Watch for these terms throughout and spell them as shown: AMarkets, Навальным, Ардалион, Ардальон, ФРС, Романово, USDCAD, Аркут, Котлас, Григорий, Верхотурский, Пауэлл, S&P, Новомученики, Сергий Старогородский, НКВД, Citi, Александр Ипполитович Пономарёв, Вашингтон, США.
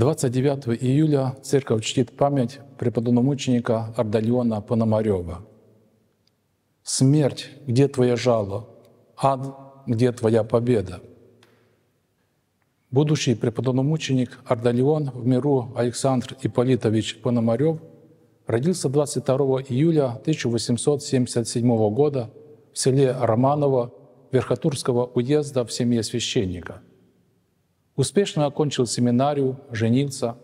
29 июля церковь чтит память преподобномученика Ардалиона Пономарёва. «Смерть, где твоя жало? Ад, где твоя победа?» Будущий преподобномученик Ардалион в миру Александр Ипполитович Пономарёв родился 22 июля 1877 года в селе Романово Верхотурского уезда в семье священника. Успешно окончил семинарию, женился,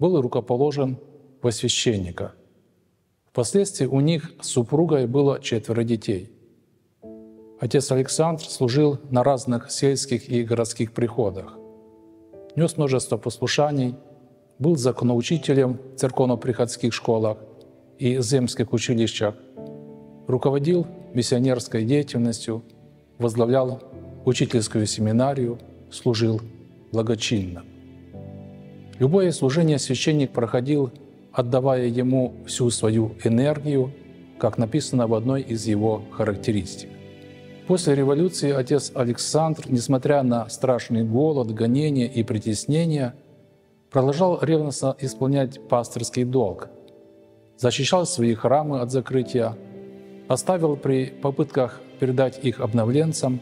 был рукоположен во священника. Впоследствии у них с супругой было 4 детей. Отец Александр служил на разных сельских и городских приходах, нес множество послушаний, был законоучителем в церковно-приходских школах и земских училищах, руководил миссионерской деятельностью, возглавлял учительскую семинарию, служил благочинно. Любое служение священник проходил, отдавая ему всю свою энергию, как написано в одной из его характеристик. После революции отец Александр, несмотря на страшный голод, гонения и притеснения, продолжал ревностно исполнять пастырский долг, защищал свои храмы от закрытия, оставил при попытках передать их обновленцам,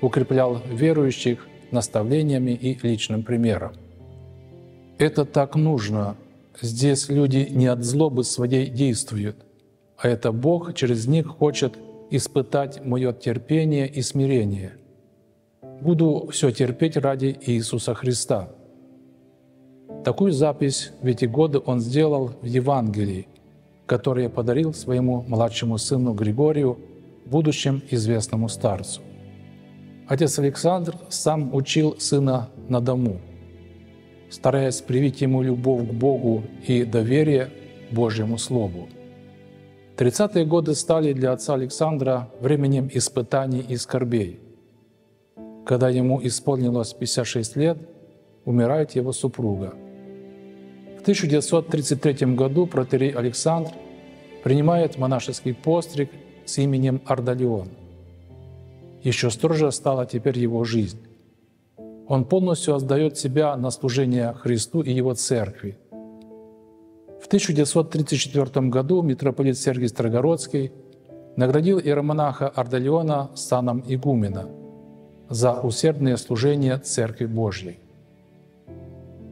укреплял верующих наставлениями и личным примером. «Это так нужно. Здесь люди не от злобы своей действуют, а это Бог через них хочет испытать мое терпение и смирение. Буду все терпеть ради Иисуса Христа». Такую запись в эти годы он сделал в Евангелии, которое подарил своему младшему сыну Григорию, будущему известному старцу. Отец Александр сам учил сына на дому, стараясь привить ему любовь к Богу и доверие Божьему Слову. 30-е годы стали для отца Александра временем испытаний и скорбей. Когда ему исполнилось 56 лет, умирает его супруга. В 1933 году протоиерей Александр принимает монашеский постриг с именем Ардалион. Еще строже стала теперь его жизнь. Он полностью отдает себя на служение Христу и Его Церкви. В 1934 году митрополит Сергий Старогородский наградил иеромонаха Ардалиона саном игумена за усердное служение Церкви Божьей.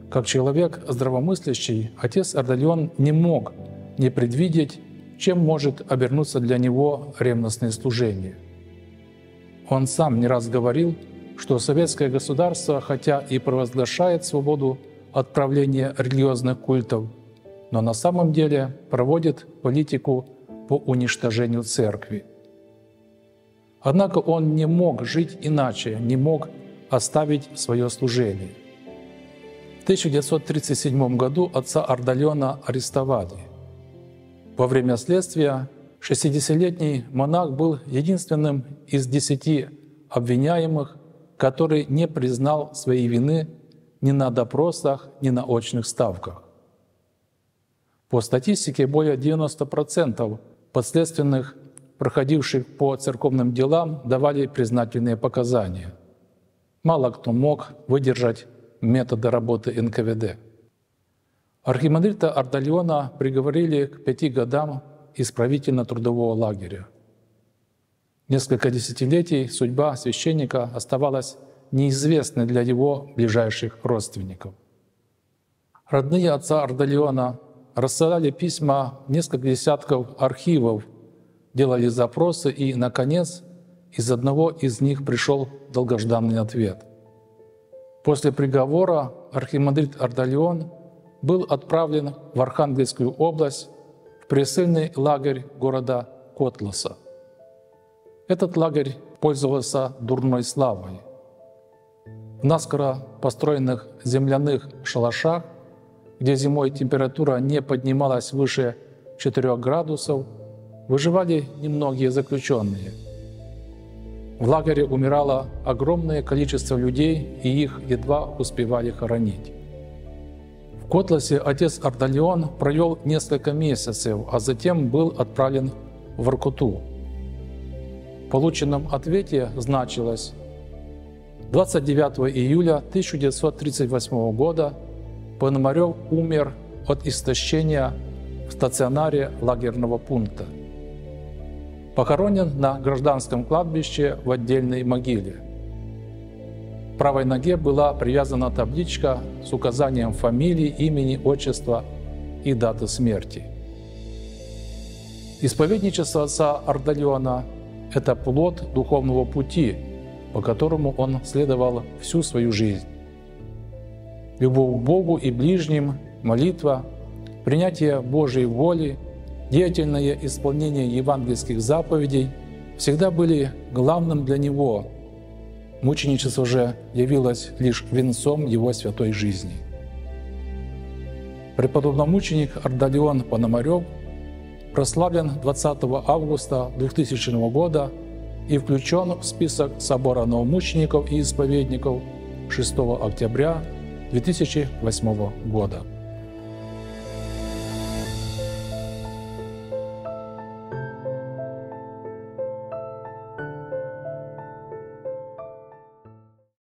Как человек здравомыслящий, отец Ардалион не мог не предвидеть, чем может обернуться для него ревностное служение. Он сам не раз говорил, что советское государство, хотя и провозглашает свободу от правления религиозных культов, но на самом деле проводит политику по уничтожению церкви. Однако он не мог жить иначе, не мог оставить свое служение. В 1937 году отца Ардалиона арестовали. Во время следствия 60-летний монах был единственным из 10 обвиняемых, который не признал своей вины ни на допросах, ни на очных ставках. По статистике, более 90% подследственных, проходивших по церковным делам, давали признательные показания. Мало кто мог выдержать методы работы НКВД. Архимандрита Ардалиона приговорили к 5 годам исправительно-трудового лагеря. Несколько десятилетий судьба священника оставалась неизвестной для его ближайших родственников. Родные отца Ардалиона рассылали письма в несколько десятков архивов, делали запросы, и, наконец, из одного из них пришел долгожданный ответ. После приговора архимандрит Ардалион был отправлен в Архангельскую область в пресыльный лагерь города Котласа. Этот лагерь пользовался дурной славой. В наскоро построенных земляных шалашах, где зимой температура не поднималась выше 4 градусов, выживали немногие заключенные. В лагере умирало огромное количество людей, и их едва успевали хоронить. В Котласе отец Ардалион провел несколько месяцев, а затем был отправлен в Аркуту. В полученном ответе значилось: 29 июля 1938 года Пономарёв умер от истощения в стационаре лагерного пункта. Похоронен на гражданском кладбище в отдельной могиле. К правой ноге была привязана табличка с указанием фамилии, имени, отчества и даты смерти. Исповедничество отца Ардальона – это плод духовного пути, по которому он следовал всю свою жизнь. Любовь к Богу и ближним, молитва, принятие Божьей воли, деятельное исполнение евангельских заповедей всегда были главным для него. Мученичество же явилось лишь венцом его святой жизни. Преподобномученик Ардальон Пономарёв прославлен 20 августа 2000 года и включен в список собора новомучеников и исповедников 6 октября 2008 года.